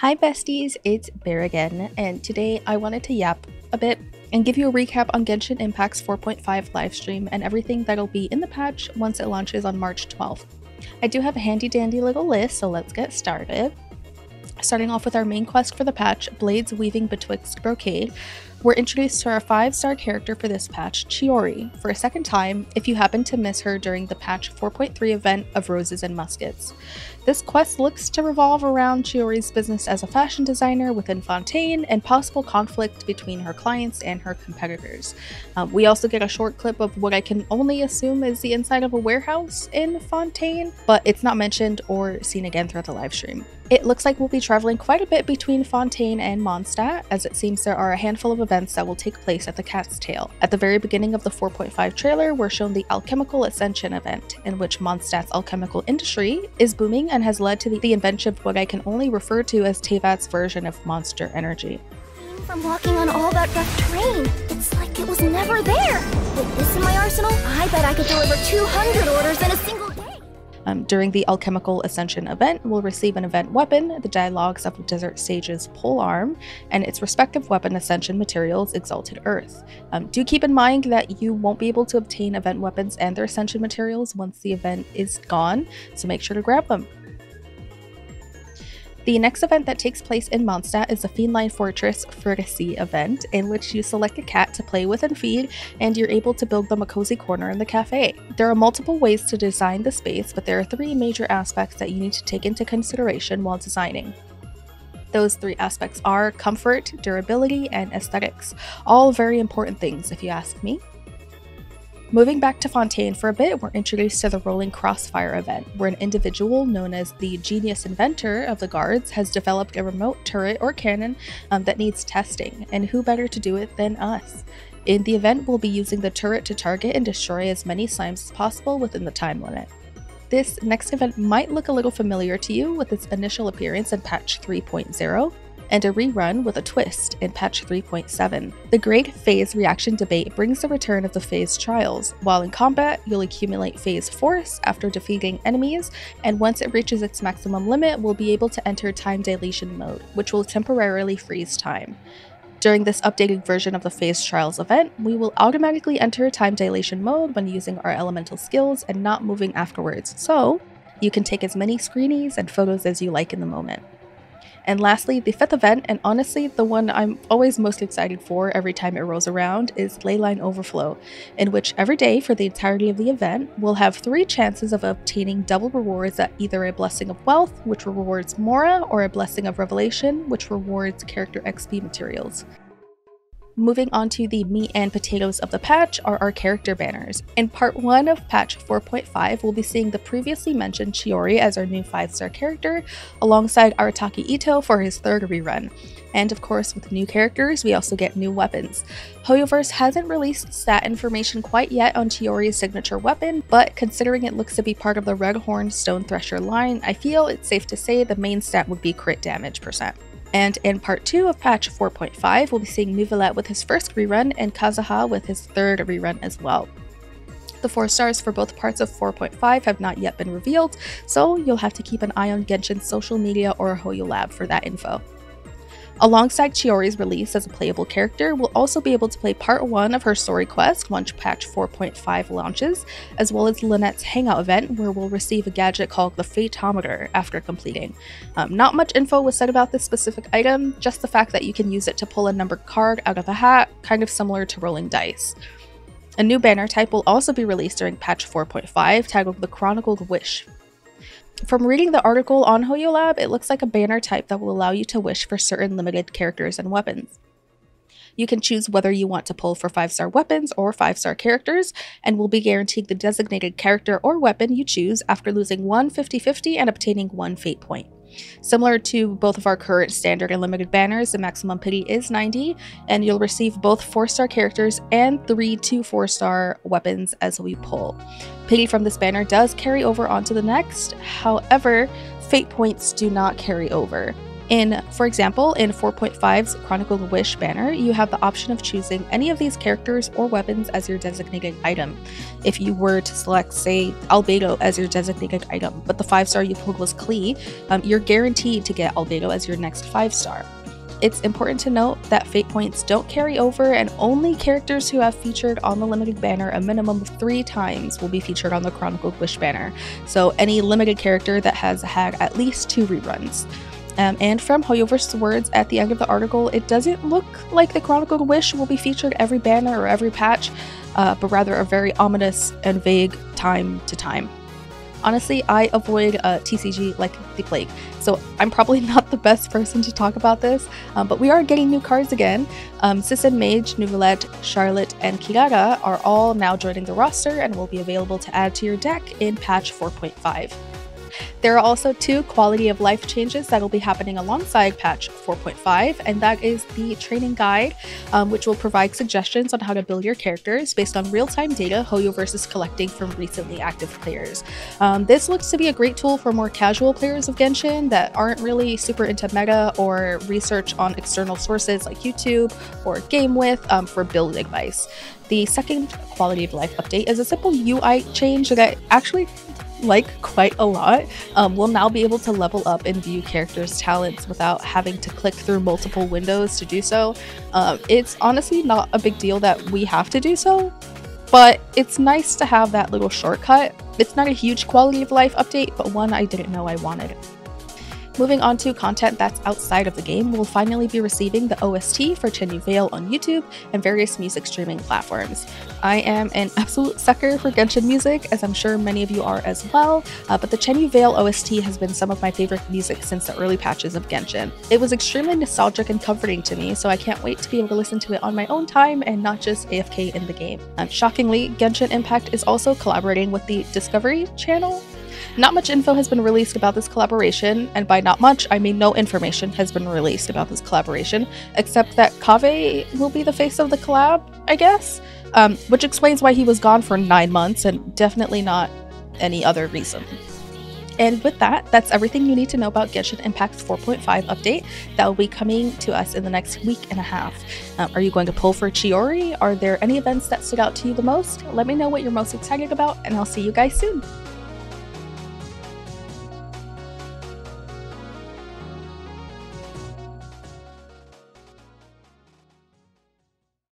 Hi besties, it's Bear again, and today I wanted to yap a bit and give you a recap on Genshin Impact's 4.5 livestream and everything that'll be in the patch once it launches on March 12th. I do have a handy dandy little list, so let's get started. Starting off with our main quest for the patch, Blades Weaving Betwixt Brocade, we're introduced to our 5-star character for this patch, Chiori, for a second time if you happen to miss her during the patch 4.3 event of Roses and Muskets. This quest looks to revolve around Chiori's business as a fashion designer within Fontaine and possible conflict between her clients and her competitors. We also get a short clip of what I can only assume is the inside of a warehouse in Fontaine, but it's not mentioned or seen again throughout the livestream. It looks like we'll be traveling quite a bit between Fontaine and Mondstadt, as it seems there are a handful of events that will take place at the Cat's Tail. At the very beginning of the 4.5 trailer, we're shown the Alchemical Ascension event, in which Mondstadt's alchemical industry is booming and has led to the invention of what I can only refer to as Teyvat's version of Monster Energy. From walking on all that rough terrain, it's like it was never there. With this in my arsenal, I bet I could deliver 200 orders in a single day. During the Alchemical Ascension event, we'll receive an event weapon, the Dialogues of Desert Sage's Polearm, and its respective weapon ascension materials, Exalted Earth. Do keep in mind that you won't be able to obtain event weapons and their ascension materials once the event is gone, so make sure to grab them. The next event that takes place in Mondstadt is the Feline Fortress Fricassee event, in which you select a cat to play with and feed, and you're able to build them a cozy corner in the cafe. There are multiple ways to design the space, but there are three major aspects that you need to take into consideration while designing. Those three aspects are comfort, durability, and aesthetics, all very important things if you ask me. Moving back to Fontaine for a bit, we're introduced to the Rolling Crossfire event, where an individual known as the Genius Inventor of the Guards has developed a remote turret or cannon that needs testing, and who better to do it than us? In the event, we'll be using the turret to target and destroy as many slimes as possible within the time limit. This next event might look a little familiar to you with its initial appearance in patch 3.0. and a rerun with a twist in patch 3.7. The Great Phase Reaction Debate brings the return of the Phase Trials. While in combat, you'll accumulate Phase Force after defeating enemies, and once it reaches its maximum limit, we'll be able to enter Time Dilation Mode, which will temporarily freeze time. During this updated version of the Phase Trials event, we will automatically enter Time Dilation Mode when using our elemental skills and not moving afterwards, so you can take as many screenies and photos as you like in the moment. And lastly, the fifth event, and honestly the one I'm always most excited for every time it rolls around, is Leyline Overflow, in which every day for the entirety of the event, we'll have 3 chances of obtaining double rewards at either a Blessing of Wealth, which rewards Mora, or a Blessing of Revelation, which rewards character XP materials. Moving on to the meat and potatoes of the patch are our character banners. In part 1 of patch 4.5, we'll be seeing the previously mentioned Chiori as our new 5-star character, alongside Arataki Itto for his 3rd rerun. And of course, with new characters, we also get new weapons. HoYoverse hasn't released stat information quite yet on Chiori's signature weapon, but considering it looks to be part of the Redhorn Stone Thresher line, I feel it's safe to say the main stat would be crit damage %. And in part 2 of patch 4.5, we'll be seeing Neuvillette with his 1st rerun and Kazuha with his 3rd rerun as well. The 4 stars for both parts of 4.5 have not yet been revealed, so you'll have to keep an eye on Genshin's social media or HoYoLAB for that info. Alongside Chiori's release as a playable character, we'll also be able to play part 1 of her story quest once patch 4.5 launches, as well as Lynette's hangout event, where we'll receive a gadget called the Fateometer after completing. Not much info was said about this specific item, just the fact that you can use it to pull a numbered card out of a hat, kind of similar to rolling dice. A new banner type will also be released during patch 4.5, titled the Chronicled Wish. From reading the article on HoYoLAB, it looks like a banner type that will allow you to wish for certain limited characters and weapons. You can choose whether you want to pull for 5-star weapons or 5-star characters, and will be guaranteed the designated character or weapon you choose after losing 1 50-50 and obtaining 1 fate point. Similar to both of our current standard and limited banners, the maximum pity is 90, and you'll receive both 4-star characters and 3 to 4-star weapons as we pull. Pity from this banner does carry over onto the next, however, fate points do not carry over. For example, in 4.5's Chronicled Wish banner, you have the option of choosing any of these characters or weapons as your designated item. If you were to select, say, Albedo as your designated item, but the 5-star you pulled was Klee, you're guaranteed to get Albedo as your next 5-star. It's important to note that fate points don't carry over, and only characters who have featured on the limited banner a minimum of 3 times will be featured on the Chronicled Wish banner, so any limited character that has had at least 2 reruns. And from Hoyoverse's words at the end of the article, it doesn't look like the Chronicled Wish will be featured every banner or every patch, but rather a very ominous and vague time to time. Honestly, I avoid TCG like the plague, so I'm probably not the best person to talk about this, but we are getting new cards again. Sisson Mage, Neuvillette, Charlotte, and Kirara are all now joining the roster and will be available to add to your deck in patch 4.5. There are also 2 quality of life changes that will be happening alongside patch 4.5, and that is the training guide, which will provide suggestions on how to build your characters based on real-time data HoYoverse is collecting from recently active players. This looks to be a great tool for more casual players of Genshin that aren't really super into meta or research on external sources like YouTube or GameWith for build advice. The second quality of life update is a simple UI change that I actually like quite a lot. We'll now be able to level up and view characters' talents without having to click through multiple windows to do so. It's honestly not a big deal that we have to do so, but it's nice to have that little shortcut. It's not a huge quality of life update, but one I didn't know I wanted. Moving on to content that's outside of the game, we'll finally be receiving the OST for Chenyu Vale on YouTube and various music streaming platforms. I am an absolute sucker for Genshin music, as I'm sure many of you are as well, but the Chenyu Vale OST has been some of my favorite music since the early patches of Genshin. It was extremely nostalgic and comforting to me, so I can't wait to be able to listen to it on my own time and not just AFK in the game. Shockingly, Genshin Impact is also collaborating with the Discovery channel. Not much info has been released about this collaboration, and by not much, I mean no information has been released about this collaboration, except that Kaveh will be the face of the collab, I guess? Which explains why he was gone for 9 months, and definitely not any other reason. And with that, that's everything you need to know about Genshin Impact's 4.5 update that will be coming to us in the next week and a half. Are you going to pull for Chiori? Are there any events that stood out to you the most? Let me know what you're most excited about, and I'll see you guys soon!